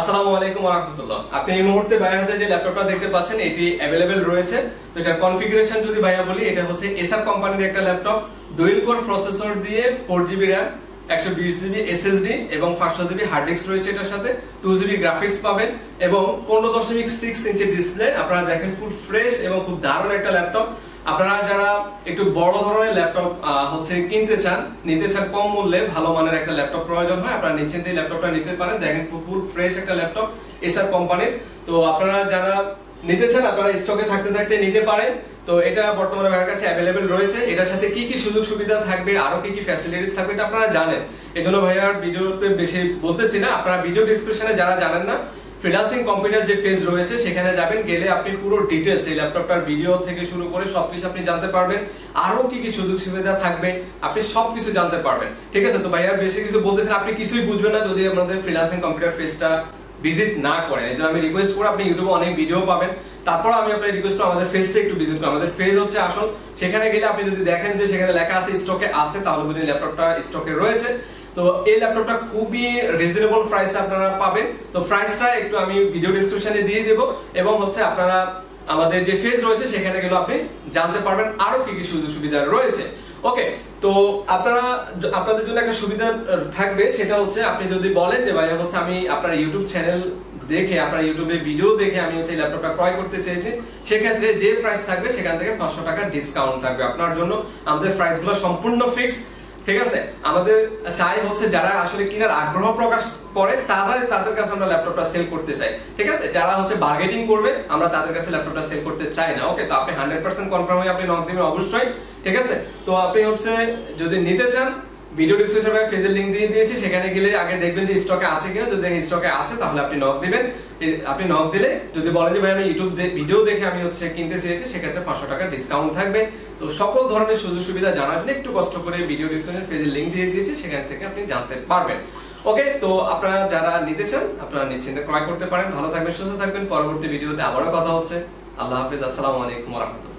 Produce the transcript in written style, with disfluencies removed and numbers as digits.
আসসালামু আলাইকুম ওয়া রাহমাতুল্লাহ। আপনি এই মুহূর্তে ভাইয়ের হাতে যে ল্যাপটপটা দেখতে পাচ্ছেন এটি अवेलेबल রয়েছে। তো এটা কনফিগারেশন যদি ভাইয়া বলি, এটা হচ্ছে এসার কোম্পানির একটা ল্যাপটপ, ডুয়াল কোর প্রসেসর দিয়ে 4GB RAM, 120GB SSD এবং 500GB হার্ড ডিস্ক রয়েছে। এটার সাথে 2GB গ্রাফিক্স পাবেন এবং 15.6 ইঞ্চি ডিসপ্লে। আপনারা দেখেন ফুল ফ্রেশ এবং খুব দারুণ একটা ল্যাপটপ। আপনারা যারা একটু বড় ধরনের ল্যাপটপ হচ্ছে কিনতে চান, নিতে চান কম মূল্যে ভালো মানের একটা ল্যাপটপ প্রয়োজন হয়, আপনারা নিচ্ছেন এই ল্যাপটপটা নিতে পারেন। দেখেন ফুল ফ্রেশ একটা ল্যাপটপ এসার কোম্পানির। তো আপনারা যারা নিতে চান আপনারা স্টকে থাকতে থাকতে নিতে পারেন। তো এটা বর্তমানে আমার কাছে अवेलेबल রয়েছে। এটার সাথে কি কি সুযোগ সুবিধা থাকবে, আরো কি কি ফ্যাসিলিটিস থাকবে এটা আপনারা জানেন, এজন্য ভাইয়া ভিডিওতে বেশি বলতেছি না। আপনারা ভিডিও ডেসক্রিপশনে যারা জানেন না ফ্রিল্যান্সিং কম্পিউটার যে পেজ রয়েছে সেখানে যাবেন, গেলে আপনি পুরো ডিটেইলস এই ল্যাপটপটার ভিডিও থেকে শুরু করে সবকিছু আপনি জানতে পারবেন, আরো কি কি সুযোগ সুবিধা থাকবে আপনি সবকিছু জানতে পারবেন। ঠিক আছে, তো ভাইয়া বেশি কিছু বলতেছেন, আপনি কিছুই বুঝবেন না যদি আপনাদের ফ্রিল্যান্সিং কম্পিউটার পেজটা ভিজিট না করেন। এই জন্য আমি রিকোয়েস্ট করি, আপনি ইউটিউবে অনেক ভিডিও পাবেন, তারপর আমি আপনাকে রিকোয়েস্ট করি আমাদের পেজটা একটু ভিজিট করুন। আমাদের পেজ হচ্ছে আসল, সেখানে গেলে আপনি যদি দেখেন যে সেখানে লেখা আছে স্টকে আছে, তাহলে বুঝুন ল্যাপটপটা স্টকে রয়েছে। তো এই ল্যাপটপটা খুবই রিজনেবল প্রাইসে আপনারা পাবেন। তো প্রাইসটা একটু আমি ভিডিও ডেসক্রিপশনে দিয়ে দেব এবং হচ্ছে আপনারা আমাদের যে পেজ রয়েছে সেখানে গেলে আপনি জানতে পারবেন আরো কি কি সুযোগ সুবিধা রয়েছে। ওকে, তো আপনারা আপনাদের জন্য একটা সুবিধা থাকবে, সেটা হচ্ছে আপনি যদি বলেন যে ভাই হচ্ছে আমি আপনার ইউটিউব চ্যানেল দেখে আপনার ইউটিউবে ভিডিও দেখে আমি হচ্ছে ল্যাপটপটা ক্রয় করতে চেয়েছি, সেক্ষেত্রে যে প্রাইস থাকবে সেখান থেকে 500 টাকা ডিসকাউন্ট থাকবে আপনার জন্য। আমাদের প্রাইসগুলো সম্পূর্ণ ফিক্সড, ঠিক আছে। আমাদের চাই হচ্ছে যারা আসলে কেনার আগ্রহ প্রকাশ করে তাদের কাছে আমরা ল্যাপটপটা সেল করতে চাই, ঠিক আছে। যারা হচ্ছে বার্গেনিং করবে আমরা তাদের কাছে ল্যাপটপটা সেল করতে চাই না। ওকে, তো আপনি 100% কনফার্ম হয়ে আপনি নক দিবেন অবশ্যই, ঠিক আছে। তো আপনি হচ্ছে যদি নিতে চান ভিডিও ডেসক্রিপশনে পেজের লিংক দিয়ে দিয়েছি, সেখানে গেলে আগে দেখবেন যে স্টকে আছে কিনা। যদি স্টকে আছে তাহলে আপনি নক দিবেন। আপনি নক দিলে যদি বলেন যে ভাই আমি ইউটিউব ভিডিও দেখে আমি হচ্ছে কিনতে চেয়েছি, সেক্ষেত্রে 500 টাকা ডিসকাউন্ট থাকবে। তো সকল ধরনের সুযোগ সুবিধা জানার জন্য একটু কষ্ট করে ভিডিও ডেসক্রিপশনে পেজের লিংক দিয়ে দিয়েছি, সেখান থেকে আপনি জানতে পারবেন। ওকে, তো আপনারা যারা নিতে চান আপনারা নিশ্চিন্তে ক্রয় করতে পারেন। ভালো থাকবেন, সুস্থ থাকবেন। পরবর্তী ভিডিওতে আবারও কথা হচ্ছে। আল্লাহ হাফেজ। আসসালামু আলাইকুম ওয়া রাহমাতুল্লাহ।